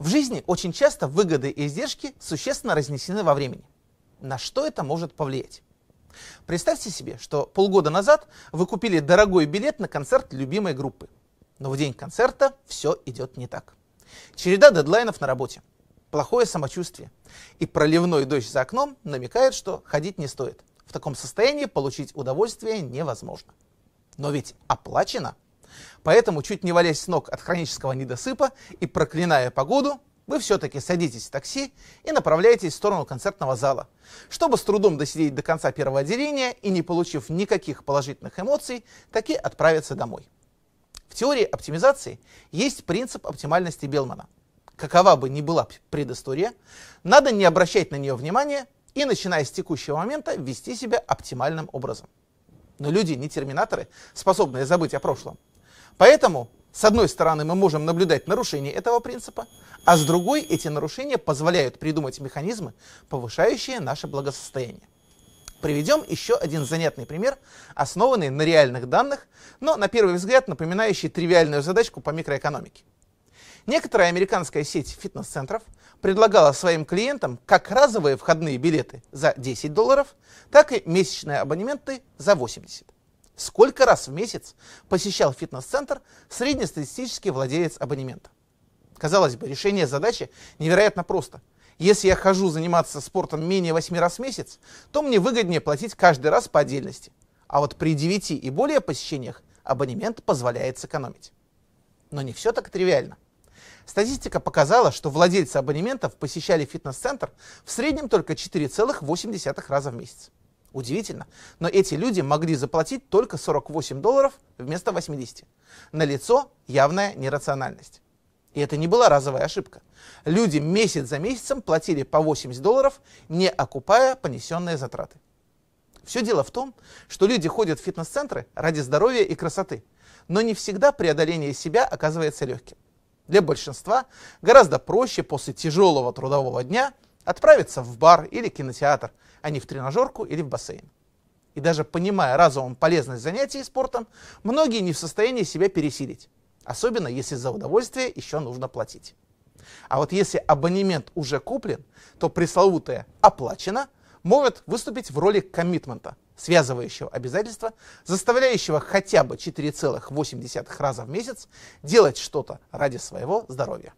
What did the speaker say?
В жизни очень часто выгоды и издержки существенно разнесены во времени. На что это может повлиять? Представьте себе, что полгода назад вы купили дорогой билет на концерт любимой группы. Но в день концерта все идет не так. Череда дедлайнов на работе, плохое самочувствие и проливной дождь за окном намекает, что ходить не стоит. В таком состоянии получить удовольствие невозможно. Но ведь оплачено. Поэтому, чуть не валясь с ног от хронического недосыпа и проклиная погоду, вы все-таки садитесь в такси и направляетесь в сторону концертного зала, чтобы с трудом досидеть до конца первого отделения и, не получив никаких положительных эмоций, таки отправиться домой. В теории оптимизации есть принцип оптимальности Беллмана. Какова бы ни была предыстория, надо не обращать на нее внимания и, начиная с текущего момента, вести себя оптимальным образом. Но люди не терминаторы, способные забыть о прошлом. Поэтому, с одной стороны, мы можем наблюдать нарушение этого принципа, а с другой эти нарушения позволяют придумать механизмы, повышающие наше благосостояние. Приведем еще один занятный пример, основанный на реальных данных, но на первый взгляд напоминающий тривиальную задачку по микроэкономике. Некоторая американская сеть фитнес-центров предлагала своим клиентам как разовые входные билеты за $10, так и месячные абонементы за $80. Сколько раз в месяц посещал фитнес-центр среднестатистический владелец абонемента? Казалось бы, решение задачи невероятно просто. Если я хожу заниматься спортом менее 8 раз в месяц, то мне выгоднее платить каждый раз по отдельности. А вот при 9 и более посещениях абонемент позволяет сэкономить. Но не все так тривиально. Статистика показала, что владельцы абонементов посещали фитнес-центр в среднем только 4,8 раза в месяц. Удивительно, но эти люди могли заплатить только $48 вместо 80. Налицо явная нерациональность. И это не была разовая ошибка. Люди месяц за месяцем платили по $80, не окупая понесенные затраты. Все дело в том, что люди ходят в фитнес-центры ради здоровья и красоты, но не всегда преодоление себя оказывается легким. Для большинства гораздо проще после тяжелого трудового дня отправиться в бар или кинотеатр, а не в тренажерку или в бассейн. И даже понимая разумом полезность занятий спортом, многие не в состоянии себя пересилить, особенно если за удовольствие еще нужно платить. А вот если абонемент уже куплен, то пресловутое «оплачено» может выступить в роли коммитмента, связывающего обязательства, заставляющего хотя бы 4,8 раза в месяц делать что-то ради своего здоровья.